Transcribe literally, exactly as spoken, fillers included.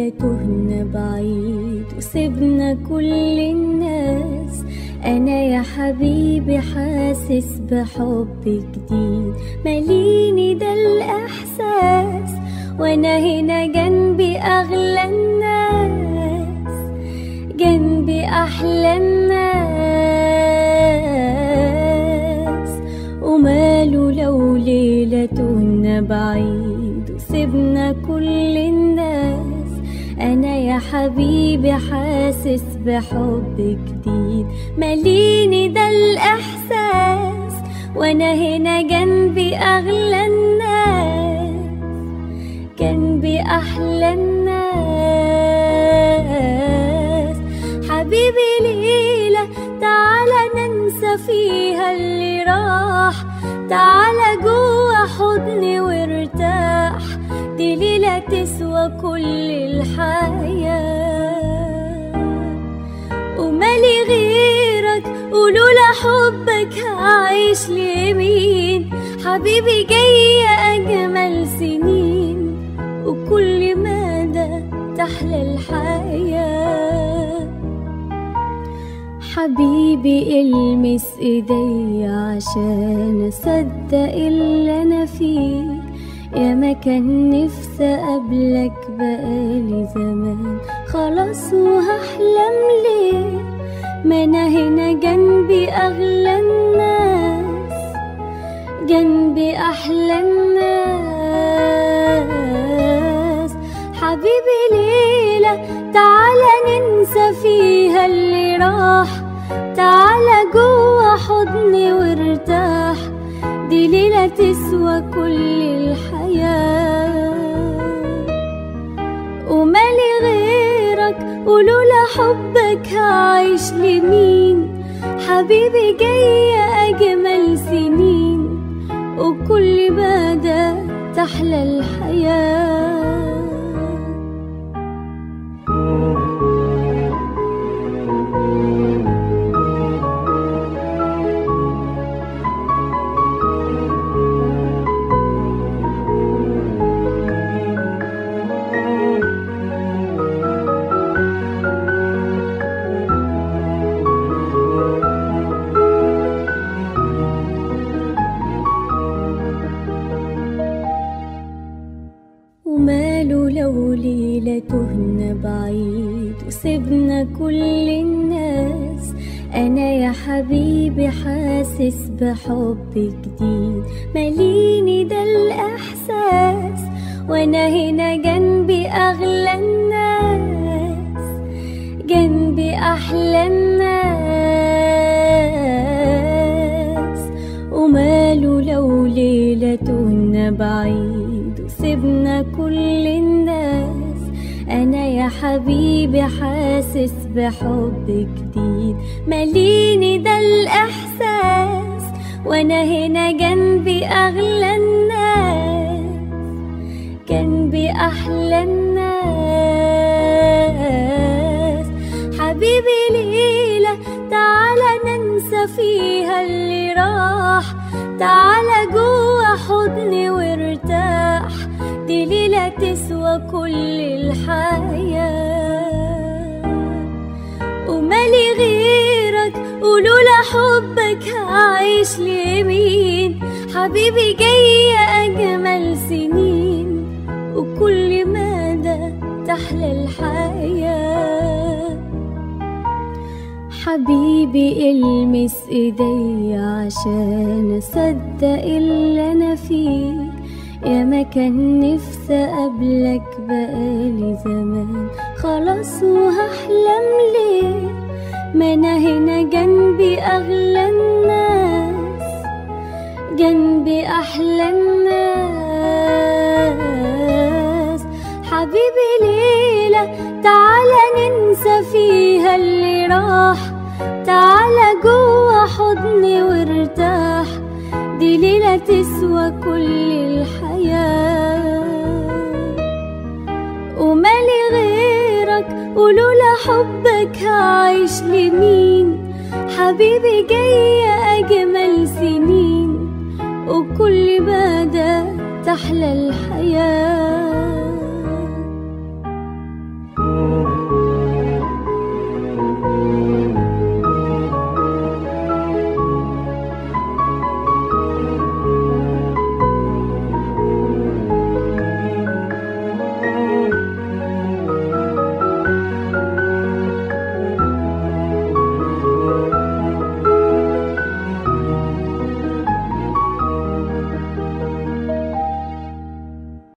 ولا تهنا بعيد وسيبنا كل الناس. أنا يا حبيبي حاسس بحب جديد ماليني ده الإحساس، وأنا هنا جنبي أغلى الناس، جنبي أحلى الناس. وماله لو ليلة تهنا بعيد وسيبنا كل الناس. أنا يا حبيبي حاسس بحب جديد ماليني ده الإحساس، وأنا هنا جنبي أغلى الناس، جنبي أحلى الناس. حبيبي ليلة تعالى ننسى فيها اللي راح، تعالى جوا حضني وارتاح، دي ليلة تسوى كل الحياة. ومالي غيرك قولولا حبك هعيش لمين، حبيبي جاي أجمل سنين وكل مدى تحلى الحياة. حبيبي المس ايدي عشان أصدق اللي أنا فيه، ياما كان نفسي اقابلك بقالي زمان، خلاص وهحلم ليه ما انا هنا جنبي اغلى الناس، جنبي احلى الناس. حبيبي ليلة تعالى ننسى فيها اللي راح، تعالى جوا حضني وارتاح، دي ليلة تسوى كل الحياة. ومالي غيرك قولولا حبك هعيش لمين، حبيبي جاي أجمل سنين وكل مدى تحلى الحياة. وماله لو ليلة تهنا بعيد وسيبنا كل الناس. أنا يا حبيبي حاسس بحب جديد ماليني ده الإحساس، وأنا هنا جنبي أغلى الناس، جنبي أحلى الناس. وماله لو ليلة تهنا بعيد سيبنا كل الناس. أنا يا حبيبي حاسس بحب جديد ماليني ده الإحساس، وأنا هنا جنبي أغلى الناس، جنبي أحلى الناس. حبيبي ليلة تعالى ننسى فيها اللي راح، تعالى جوا حضني وارتاح، دي ليلة تسوى كل الحياة. ومالي غيرك قولولا حبك هعيش لمين، حبيبي جاي أجمل سنين وكل مدى تحلى الحياة. حبيبي المس ايدي عشان أصدق اللي أنا فيه، ياما كان نفسي أقابلك بقالي زمان، خلاص وهحلم ليه ما أنا هنا جنبي أغلى الناس، جنبي أحلى الناس. حبيبي ليلة تعالى ننسى فيها اللي راح، تعالى جوا حضني وارتاح، دي ليلة تسوى كل الحياة. ومالي غيرك قولولا حبك هعيش لمين، حبيبي جاي أجمل سنين وكل مدى تحلى الحياة.